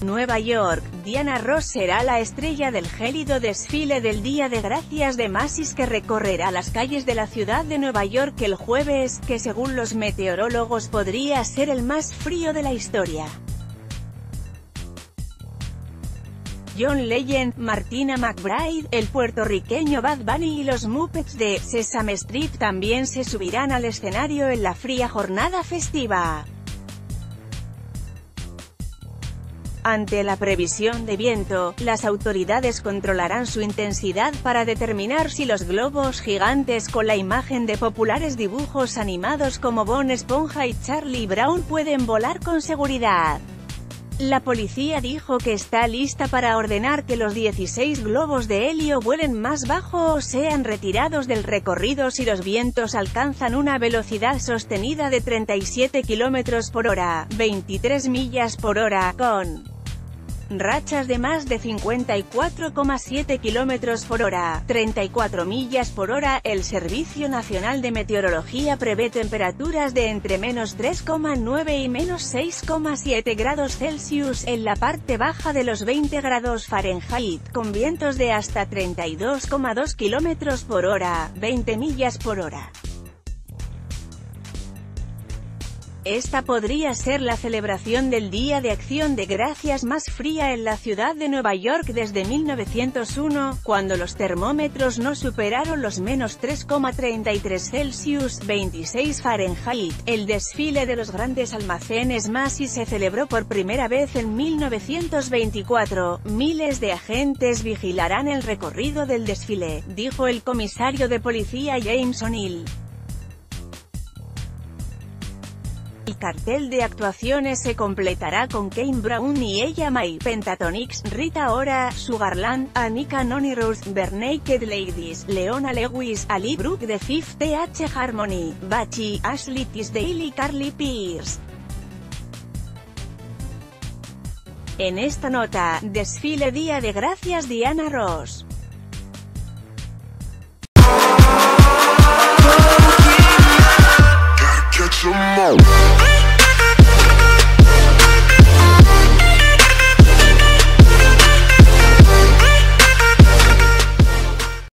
Nueva York, Diana Ross será la estrella del gélido desfile del Día de Gracias de Macy's que recorrerá las calles de la ciudad de Nueva York el jueves, que según los meteorólogos podría ser el más frío de la historia. John Legend, Martina McBride, el puertorriqueño Bad Bunny y los Muppets de Sesame Street también se subirán al escenario en la fría jornada festiva. Ante la previsión de viento, las autoridades controlarán su intensidad para determinar si los globos gigantes con la imagen de populares dibujos animados como Bob Esponja y Charlie Brown pueden volar con seguridad. La policía dijo que está lista para ordenar que los 16 globos de helio vuelen más bajo o sean retirados del recorrido si los vientos alcanzan una velocidad sostenida de 37 km por hora, 23 millas por hora, con rachas de más de 54,7 km por hora, 34 millas por hora. El Servicio Nacional de Meteorología prevé temperaturas de entre menos 3,9 y menos 6,7 grados Celsius en la parte baja de los 20 grados Fahrenheit, con vientos de hasta 32,2 km por hora, 20 millas por hora. Esta podría ser la celebración del Día de Acción de Gracias más fría en la ciudad de Nueva York desde 1901, cuando los termómetros no superaron los menos 3,33 Celsius, 26 Fahrenheit. El desfile de los grandes almacenes Macy's se celebró por primera vez en 1924. Miles de agentes vigilarán el recorrido del desfile, dijo el comisario de policía James O'Neill. El cartel de actuaciones se completará con Kane Brown y Ella Mai, Pentatonix, Rita Ora, Sugarland, Anika Noni Rose, Bare Naked Ladies, Leona Lewis, Ali Brooke de Fifth Harmony, Bachi, Ashley Tisdale y Carly Pearce. En esta nota, desfile Día de Gracias Diana Ross.